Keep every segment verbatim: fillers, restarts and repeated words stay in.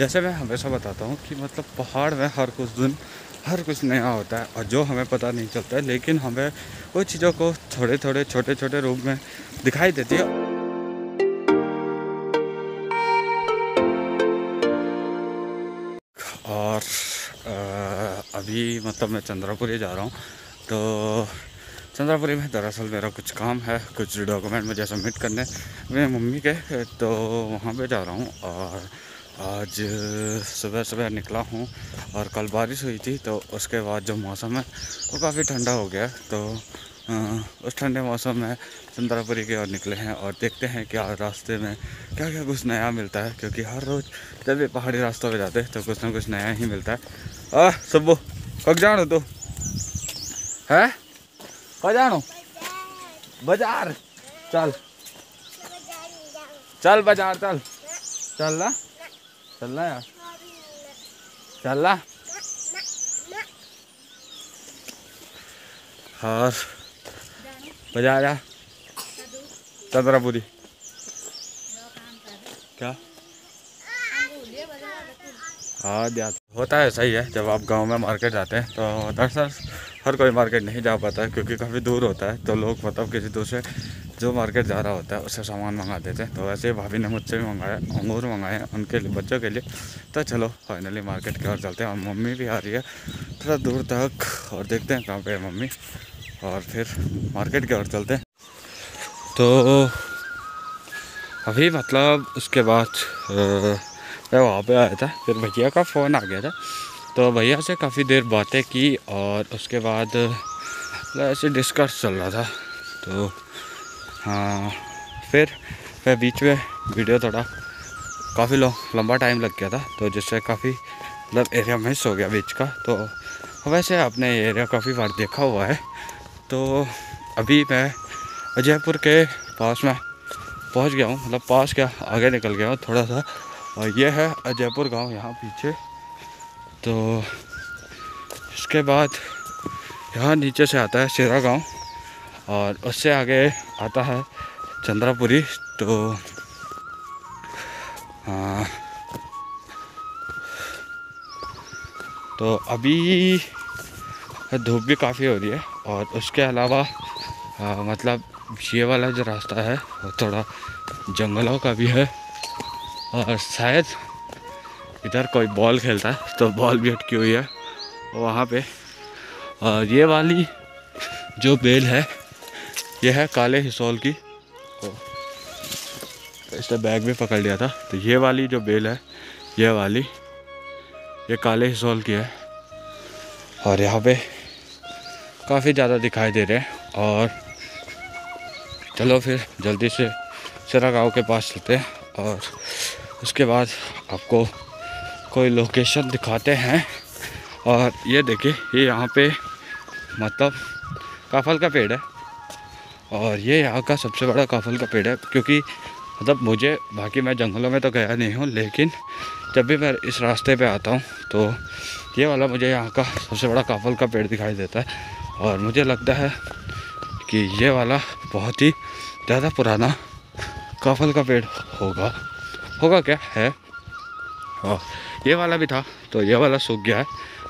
जैसे मैं हमेशा बताता हूँ कि मतलब पहाड़ में हर कुछ दिन हर कुछ नया होता है और जो हमें पता नहीं चलता है, लेकिन हमें वो चीज़ों को थोड़े थोड़े छोटे छोटे रूप में दिखाई देती है। और आ, अभी मतलब मैं चंद्रपुरी जा रहा हूँ, तो चंद्रपुरी में दरअसल मेरा कुछ काम है, कुछ डॉक्यूमेंट मुझे सबमिट करने मेरे मम्मी के, तो वहाँ पे जा रहा हूँ। और आज सुबह सुबह निकला हूँ और कल बारिश हुई थी, तो उसके बाद जो मौसम है वो काफ़ी ठंडा हो गया, तो उस ठंडे मौसम में चंद्रपुरी की ओर निकले हैं और देखते हैं क्या रास्ते में क्या क्या कुछ नया मिलता है, क्योंकि हर रोज़ जब भी पहाड़ी रास्तों पे जाते हैं तो कुछ ना कुछ नया ही मिलता है। आ सुबो कब जानो तो है कब जानो बाजार चल चल बाजार चल चल ना चल ना यार चल ना। और बाजार जा चंद्रपुरी क्या हाँ यार होता है, सही है। जब आप गांव में मार्केट जाते हैं तो दरअसल हर कोई मार्केट नहीं जा पाता है, क्योंकि काफ़ी दूर होता है, तो लोग मतलब किसी दूसरे जो मार्केट जा रहा होता है उससे सामान मंगा देते हैं। तो वैसे ही भाभी ने मुझसे भी मंगाया, अंगूर मंगाए हैं उनके लिए, बच्चों के लिए। तो चलो फाइनली मार्केट की ओर चलते हैं और मम्मी भी आ रही है थोड़ा दूर तक, और देखते हैं कहाँ पे है मम्मी, और फिर मार्केट की ओर चलते हैं। तो अभी मतलब उसके बाद मैं वहाँ पर आया था, फिर भैया का फ़ोन आ गया था, तो भैया से काफ़ी देर बातें की और उसके बाद ऐसे डिस्कस चल रहा था। तो हाँ फिर मैं बीच में वीडियो थोड़ा काफ़ी लंबा टाइम लग गया था, तो जिससे काफ़ी मतलब एरिया मिस हो गया बीच का। तो वैसे आपने एरिया काफ़ी बार देखा हुआ है। तो अभी मैं अजयपुर के पास में पहुंच गया हूँ, मतलब पास क्या आगे निकल गया हूँ थोड़ा सा, और ये है अजयपुर गांव यहाँ पीछे। तो इसके बाद यहाँ नीचे से आता है सेरा गाँव और उससे आगे आता है चंद्रपुरी। तो हाँ तो अभी धूप भी काफ़ी हो रही है, और उसके अलावा आ, मतलब ये वाला जो रास्ता है वो थोड़ा जंगलों का भी है, और शायद इधर कोई बॉल खेलता है तो बॉल भी अटकी हुई है वहाँ पे। और ये वाली जो बेल है यह है काले हिसौल की, इसने बैग में पकड़ लिया था। तो ये वाली जो बेल है ये वाली ये काले हिसौल की है, और यहाँ पे काफ़ी ज़्यादा दिखाई दे रहे हैं। और चलो फिर जल्दी से सेरा गाँव के पास चलते हैं और उसके बाद आपको कोई लोकेशन दिखाते हैं। और ये देखिए ये यहाँ पे मतलब काफल का पेड़ है, और ये यहाँ का सबसे बड़ा काफल का पेड़ है, क्योंकि मतलब मुझे बाकी मैं जंगलों में तो गया नहीं हूँ, लेकिन जब भी मैं इस रास्ते पे आता हूँ तो ये वाला मुझे यहाँ का सबसे बड़ा काफल का पेड़ दिखाई देता है। और मुझे लगता है कि ये वाला बहुत ही ज़्यादा पुराना काफल का पेड़ होगा होगा क्या है। और ये वाला भी था, तो ये वाला सूख गया है,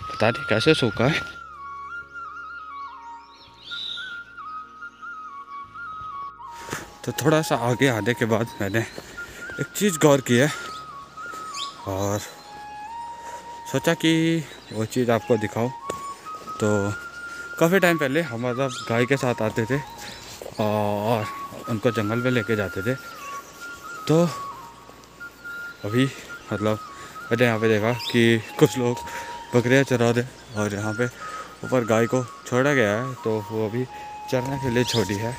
पता नहीं कैसे सूखा है। तो थोड़ा सा आगे आने के बाद मैंने एक चीज़ गौर की है और सोचा कि वो चीज़ आपको दिखाऊं। तो काफ़ी टाइम पहले हम मतलब गाय के साथ आते थे और उनको जंगल में लेके जाते थे। तो अभी मतलब मैंने यहाँ पे देखा कि कुछ लोग बकरियाँ चरा दे और यहाँ पे ऊपर गाय को छोड़ा गया है, तो वो अभी चरने के लिए छोड़ी है।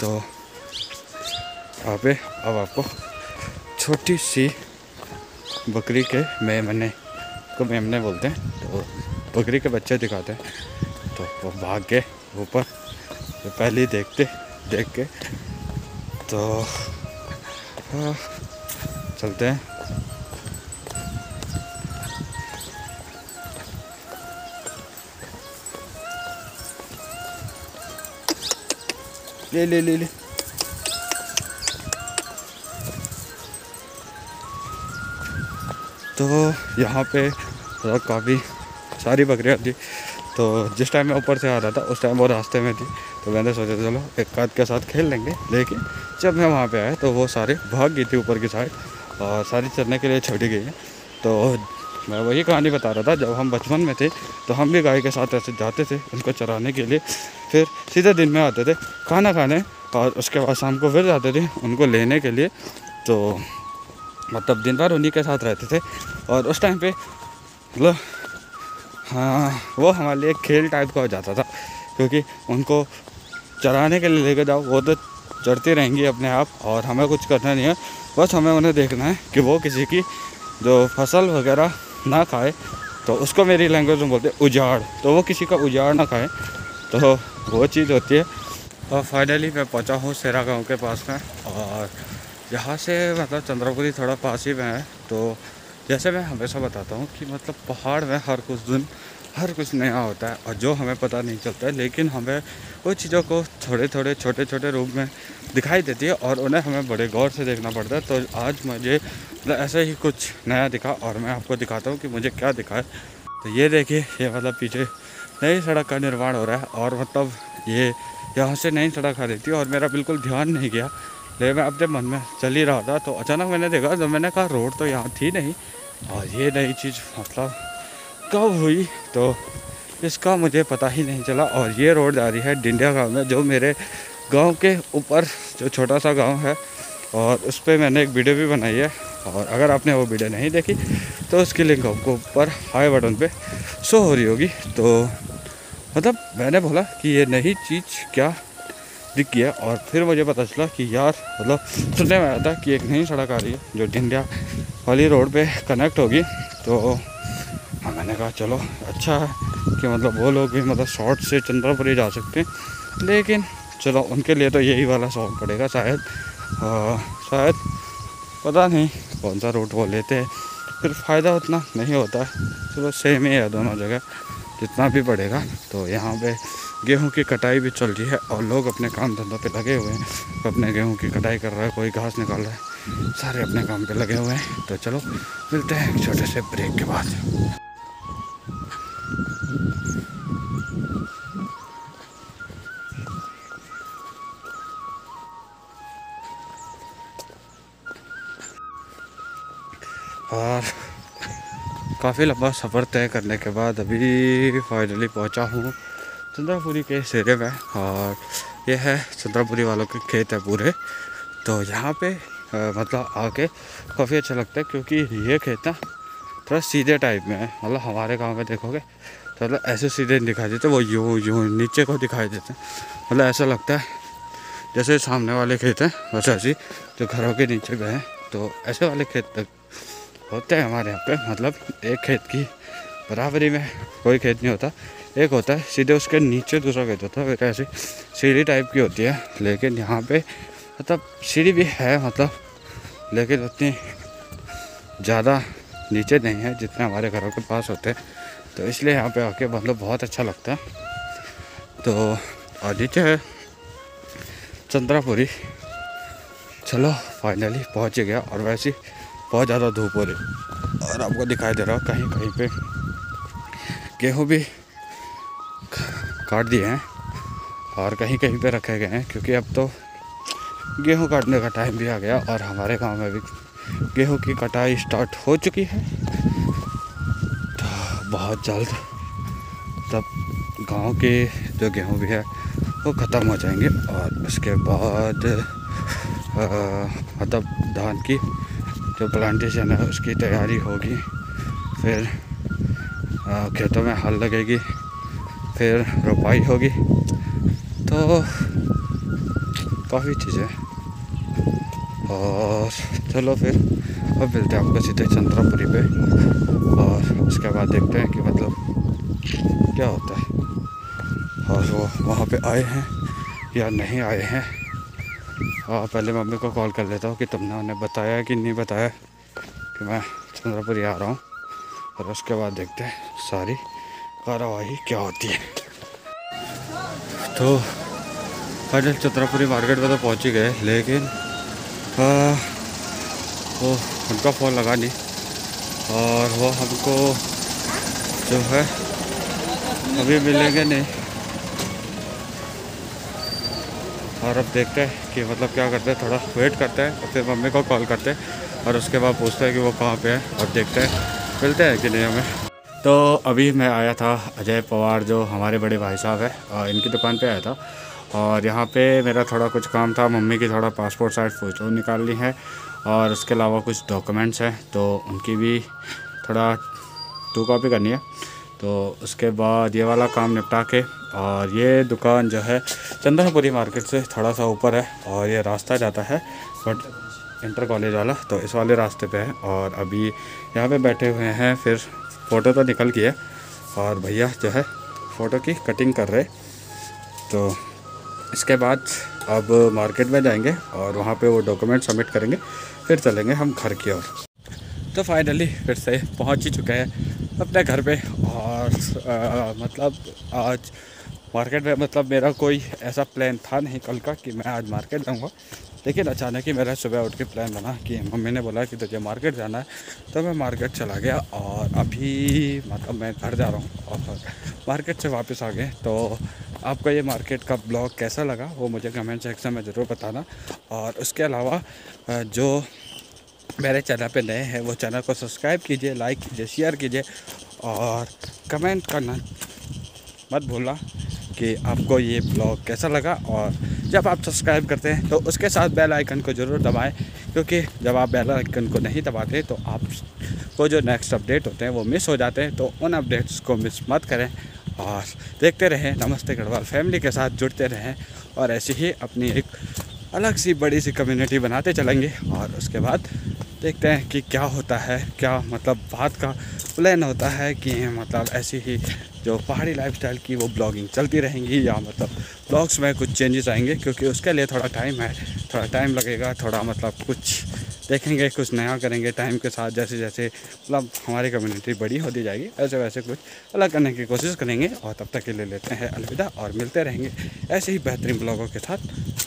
तो यहाँ पे अब आपको छोटी सी बकरी के मेमने को मेमने बोलते हैं, तो बकरी के बच्चे दिखाते हैं। तो वो भाग के ऊपर तो पहले ही देखते देख के तो आ, चलते हैं। ले ले ले ले तो यहाँ पे काफ़ी सारी बकरियाँ थी। तो जिस टाइम मैं ऊपर से आ रहा था उस टाइम वो रास्ते में थी, तो मैंने सोचा चलो एक आध के साथ खेल लेंगे। लेकिन जब मैं वहाँ पे आया तो वो सारे भाग गई थी ऊपर की साइड और सारी चरने के लिए छोड़ी गई है। तो मैं वही कहानी बता रहा था, जब हम बचपन में थे तो हम भी गाय के साथ ऐसे जाते थे उनको चराने के लिए, फिर सीधे दिन में आते थे खाना खाने और उसके बाद शाम को फिर जाते थे उनको लेने के लिए। तो मतलब दिन भर उन्हीं के साथ रहते थे और उस टाइम पे मतलब हाँ वो हमारे लिए खेल टाइप का हो जाता था, क्योंकि उनको चराने के लिए लेकर जाओ वो तो चढ़ती रहेंगी अपने आप और हमें कुछ करना नहीं है, बस हमें उन्हें देखना है कि वो किसी की जो फसल वगैरह ना खाए। तो उसको मेरी लैंग्वेज में बोलते हैं उजाड़, तो वो किसी का उजाड़ ना खाए, तो वो चीज़ होती है। और फाइनली मैं पहुंचा हूँ सेरा गांव के पास में और यहाँ से मतलब चंद्रपुरी थोड़ा पास ही में है। तो जैसे मैं हमेशा बताता हूँ कि मतलब पहाड़ में हर कुछ दिन हर कुछ नया होता है और जो हमें पता नहीं चलता है, लेकिन हमें वो चीज़ों को थोड़े थोड़े छोटे छोटे रूप में दिखाई देती है और उन्हें हमें बड़े गौर से देखना पड़ता है। तो आज मुझे ऐसा ही कुछ नया दिखा और मैं आपको दिखाता हूँ कि मुझे क्या दिखा है। तो ये देखिए, ये मतलब पीछे नई सड़क का निर्माण हो रहा है और मतलब ये यहाँ से नई सड़क आ रही थी और मेरा बिल्कुल ध्यान नहीं गया, लेकिन मैं अपने मन में चल ही रहा था। तो अचानक मैंने देखा, जब मैंने कहा रोड तो यहाँ थी नहीं और ये नई चीज़ मतलब कब हुई तो इसका मुझे पता ही नहीं चला। और ये रोड जा रही है डिंडिया गाँव में, जो मेरे गाँव के ऊपर जो छोटा सा गाँव है, और उस पर मैंने एक वीडियो भी बनाई है और अगर आपने वो वीडियो नहीं देखी तो उसकी लिंक आपको ऊपर हाई बटन पे शो हो रही होगी। तो मतलब मैंने बोला कि ये नई चीज़ क्या दिखी है और फिर मुझे पता चला कि यार मतलब सुनने में आया था कि एक नई सड़क आ रही है जो डिंडिया वाली रोड पे कनेक्ट होगी। तो हाँ, मैंने कहा चलो अच्छा है कि मतलब वो लोग भी मतलब शॉर्ट से चंद्रपुरी जा सकते हैं, लेकिन चलो उनके लिए तो यही वाला शॉर्ट पड़ेगा शायद। आ, शायद पता नहीं कौन सा रूट वो लेते हैं, फिर फ़ायदा उतना नहीं होता है। चलो सेम ही है दोनों जगह, जितना भी पड़ेगा। तो यहाँ पे गेहूं की कटाई भी चल रही है और लोग अपने काम धंधों पे लगे हुए हैं, तो अपने गेहूं की कटाई कर रहा है, कोई घास निकाल रहा है, सारे अपने काम पे लगे हुए हैं। तो चलो मिलते हैं एक छोटे से ब्रेक के बाद। और काफ़ी लंबा सफ़र तय करने के बाद अभी फाइनली पहुंचा हूँ चंद्रपुरी के सेरे में और यह है चंद्रपुरी वालों के खेत है पूरे। तो यहाँ पे आ, मतलब आके काफ़ी अच्छा लगता है, क्योंकि ये खेत ना थोड़ा सीधे टाइप में है। मतलब हमारे गांव में देखोगे तो मतलब ऐसे सीधे दिखाई देते, वो यूँ यूँ नीचे को दिखाई देते, मतलब ऐसा लगता है जैसे सामने वाले खेत हैं वैसे ऐसी जो घरों के नीचे गए हैं। तो ऐसे वाले खेत तक होते हैं हमारे यहाँ पे, मतलब एक खेत की बराबरी में कोई खेत नहीं होता, एक होता है सीधे उसके नीचे दूसरा खेत होता है, फिर ऐसी सीढ़ी टाइप की होती है। लेकिन यहाँ पे मतलब सीढ़ी भी है मतलब, लेकिन उतनी ज़्यादा नीचे नहीं है जितने हमारे घरों के पास होते हैं। तो इसलिए यहाँ पे आके मतलब बहुत अच्छा लगता है। तो और नीचे है चंद्रापुरी। चलो फाइनली पहुँच गया और वैसी बहुत ज़्यादा धूप हो रही और आपको दिखाई दे रहा है कहीं कहीं पे गेहूँ भी काट दिए हैं और कहीं कहीं पे रखे गए हैं, क्योंकि अब तो गेहूँ काटने का टाइम भी आ गया और हमारे गांव में भी गेहूँ की कटाई स्टार्ट हो चुकी है। तो बहुत जल्द तब गांव के जो गेहूँ भी है वो ख़त्म हो जाएंगे और उसके बाद मतलब धान की जो प्लांटेशन है उसकी तैयारी होगी, फिर आ, खेतों में हल लगेगी, फिर रोपाई होगी। तो काफ़ी चीज़ें और चलो फिर अब मिलते हैं आपको सीधे चंद्रपुरी पे और उसके बाद देखते हैं कि मतलब क्या होता है और वो वहाँ पे आए हैं या नहीं आए हैं। और पहले मम्मी को कॉल कर लेता हूँ कि तुमने उन्हें बताया कि नहीं बताया कि मैं चंद्रपुरी आ रहा हूँ, और उसके बाद देखते हैं सारी कार्रवाई क्या होती है। तो फाइनल चंद्रपुरी मार्केट में तो पहुँच ही गए, लेकिन आ, वो उनका फ़ोन लगा नहीं और वो हमको जो है अभी मिलेंगे नहीं। और अब देखते हैं कि मतलब क्या करते हैं, थोड़ा वेट करते हैं और फिर मम्मी को कॉल करते हैं और उसके बाद पूछते हैं कि वो कहाँ पे है और देखते हैं मिलते हैं कि नहीं हमें। तो अभी मैं आया था अजय पवार जो हमारे बड़े भाई साहब है, इनकी दुकान पे आया था और यहाँ पे मेरा थोड़ा कुछ काम था। मम्मी की थोड़ा पासपोर्ट साइज़ फ़ोटो निकालनी है और उसके अलावा कुछ डॉक्यूमेंट्स हैं तो उनकी भी थोड़ा टू कॉपी करनी है। तो उसके बाद ये वाला काम निपटा के, और ये दुकान जो है चंद्रपुरी मार्केट से थोड़ा सा ऊपर है और ये रास्ता जाता है बट इंटर कॉलेज वाला, तो इस वाले रास्ते पे है। और अभी यहाँ पे बैठे हुए हैं, फिर फ़ोटो तो निकल गई है और भैया जो है फ़ोटो की कटिंग कर रहे। तो इसके बाद अब मार्केट में जाएंगे और वहाँ पे वो डॉक्यूमेंट सबमिट करेंगे, फिर चलेंगे हम घर की ओर। तो फाइनली फिर से पहुँच ही चुके हैं अपने घर पे। और आ, मतलब आज मार्केट में, मतलब मेरा कोई ऐसा प्लान था नहीं कल का कि मैं आज मार्केट जाऊँगा, लेकिन अचानक ही मेरा सुबह उठ के प्लान बना कि मम्मी ने बोला कि तुझे मार्केट जाना है, तो मैं मार्केट चला गया। और अभी मतलब मैं घर जा रहा हूँ और मार्केट से वापस आ गए। तो आपको ये मार्केट का ब्लॉग कैसा लगा वो मुझे कमेंट सेक्शन में ज़रूर बताना। और उसके अलावा जो मेरे चैनल पे नए हैं वो चैनल को सब्सक्राइब कीजिए, लाइक कीजिए, शेयर कीजिए और कमेंट करना मत भूलना कि आपको ये ब्लॉग कैसा लगा। और जब आप सब्सक्राइब करते हैं तो उसके साथ बेल आइकन को ज़रूर दबाएं, क्योंकि जब आप बेल आइकन को नहीं दबाते तो आपको जो नेक्स्ट अपडेट होते हैं वो मिस हो जाते हैं। तो उन अपडेट्स को मिस मत करें और देखते रहें, नमस्ते गढ़वाल फैमिली के साथ जुड़ते रहें और ऐसे ही अपनी एक अलग सी बड़ी सी कम्युनिटी बनाते चलेंगे। और उसके बाद देखते हैं कि क्या होता है, क्या मतलब बात का प्लान होता है कि मतलब ऐसी ही जो पहाड़ी लाइफस्टाइल की वो ब्लॉगिंग चलती रहेंगी या मतलब ब्लॉग्स में कुछ चेंजेस आएंगे, क्योंकि उसके लिए थोड़ा टाइम है, थोड़ा टाइम लगेगा, थोड़ा मतलब कुछ देखेंगे, कुछ नया करेंगे टाइम के साथ। जैसे जैसे मतलब हमारी कम्युनिटी बड़ी होती जाएगी ऐसे वैसे कुछ अलग करने की कोशिश करेंगे। और तब तक के लिए लेते हैं अलविदा और मिलते रहेंगे ऐसे ही बेहतरीन ब्लॉगों के साथ।